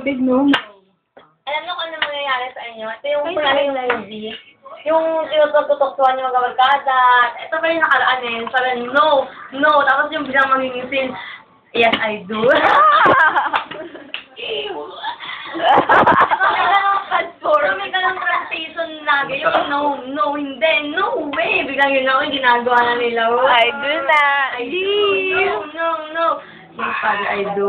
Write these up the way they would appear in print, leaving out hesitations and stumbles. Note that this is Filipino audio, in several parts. kapit noon. Alam mo kung ano mangyayari sa inyo. Ito yung pala yung lady. Yung tinutok-tutok-tuan yung magkabarkada. Ito pa yung nakaraan eh. Parang no, no. Tapos yung bilang mangingisin, yes, I do. Tumig ka ng translation lagi. Yung no, no, hindi. No way. Biglang yun ako yung ginagawa na nila. I do na. I do. No, no, no. Sorry, I do.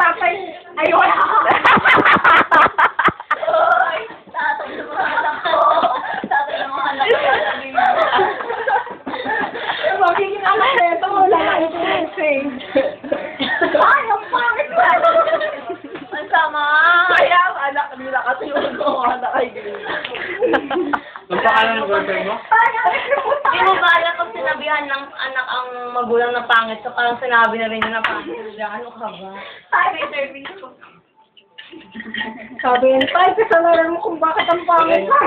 Tatay, ayaw na ako. Uy, tatay ng mga anak ko. Tatay ng mga anak ko. Magiging anak na ito. Wala na ito. Ay, ang pangit ba? Ang sama. Kaya ang anak nila kasi yung mga anak ay gano'n. Ang pangalan ng boyfriend mo? Hindi mo ba alam kung sinabihan ng anak ang magulang na pangit so parang sinabi na rin na pangit siya? Ano ka ba? Ay, service ko. Sabi yan, Pai, kasalaran mo kung bakit ang pangit ka.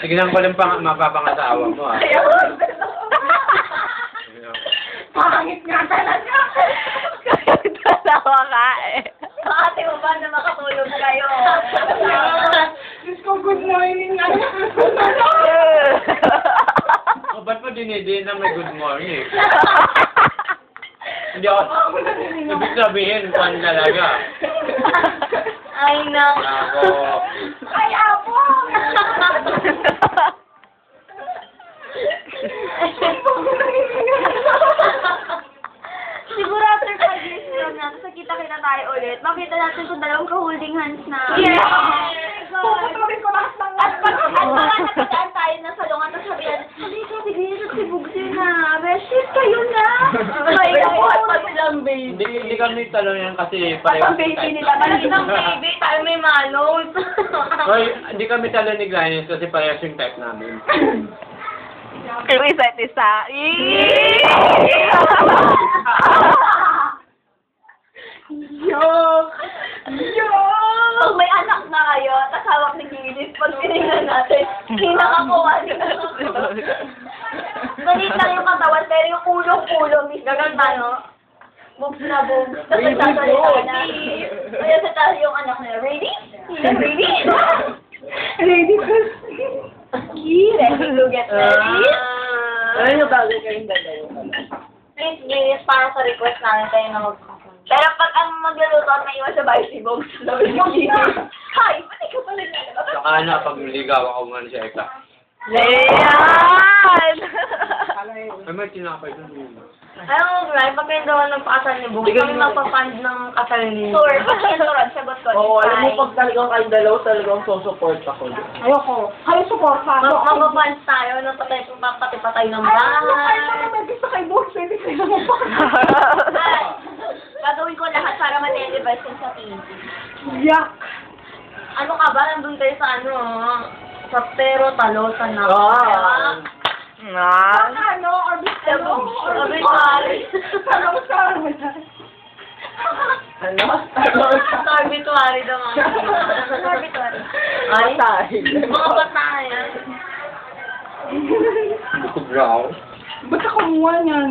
Signan ko lang mapapangasawa mo ah. Pangit nga talaga. Kahit talawa ka eh. Makati mo ba na makatulog kayo? Diyos ko, good morning nga. O, ba't mo dinidin na may good morning? Hindi ako. Ibig sabihin, pan talaga. Ay, naku. Ay, apo! Siguro after 5 years lang natin, sa kita-kita tayo ulit, makita natin kung dalawang ka-holding hands na. Yes! Puputurin ko lahat ng... At pag natagaan tayo ng salungan, tapos sabi natin, halika, bigyan at sibugsi na. Beshit kayo na! Kaya po, at pag silang baby. Hindi kami talon yan kasi pareho. At ang baby nila, malang baby, tayo may malon. Hindi kami talon ni Glynnis kasi pareho yung type namin. Isa-isa. Yok! Yok! Pag may anak na kayo at asawak ni Glynnis, pag tinignan natin, kinakakuha niyo. Galit lang yung katawan, pero yung ulo-ulo, gaganda, no? Bugs na bugs. Tapos sasalita na. Kaya sa tayo yung anak na, ready? Ready? Ready? Ready to get ready? Ano bago kayong gagawin? Please, Glynnis, para sa request namin tayo na mag-asawa. Pero pag ang magluluto at naiwan sa bahay si Bugs, sabi ko, hi, pati ka pala na. Saka na, pag niligaw ako nga na siya, eka. Leyan! Ay, may tinapay doon yun. Alam mo, Glynnis, pag kayo daw ng pakasal ni Bugs, kami magpapand ng kasal niyo. Sure, pag kayo turad, sagot ko. Oo, alam mo, pag talagang kayo dalaw, talagang susupport ako. Ayoko. Kayo support ka. Magpapans tayo, napatay-patay ng bahay. Ay, napatay pa naman, gusto kay Bugs, hindi kayo magpapans. Ay, gagawin ko lahat para ma-televize yun sa TV. Yuck! Ano ka ba? Nandun kayo sa ano, sa pero talosan na. Nah. Ano? Orbital. Orbital. Talosan. Ano? Talosan. Orbituary daw mga. Orbituary. Ay. Mga patay. Brown. Ba't ako mga niyan?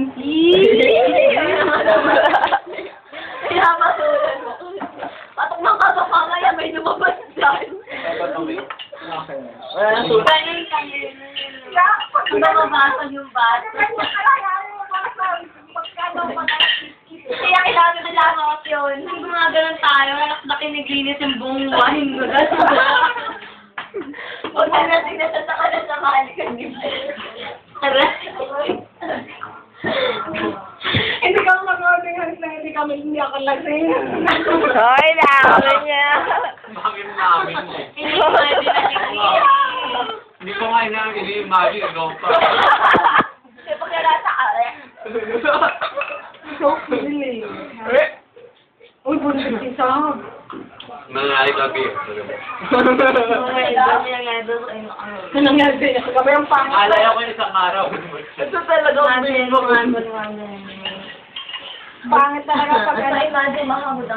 Pinapasulan mo. Patok ng kasama ngayon, may lumabas dyan. Wala na sulat. Pag nababasag yung bata. Kaya kailangan na lang ako yun. Hindi ko nga ganun tayo. Nakdakin ni Glynnis yung buong buhahin ko. Huwag na natin natataka na sa mahalikan ni Glynnis. Hindi ka mag-ording hands na hindi kami hindi ako lasing. Hoy, nakakawin niya. Bakit namin eh? Hindi ko nga inamin, hindi imagine, no? Hindi pa kaya nasa akin. So silly. Uy, pues empezamos. No, ahí lo vi. No, no, no, no,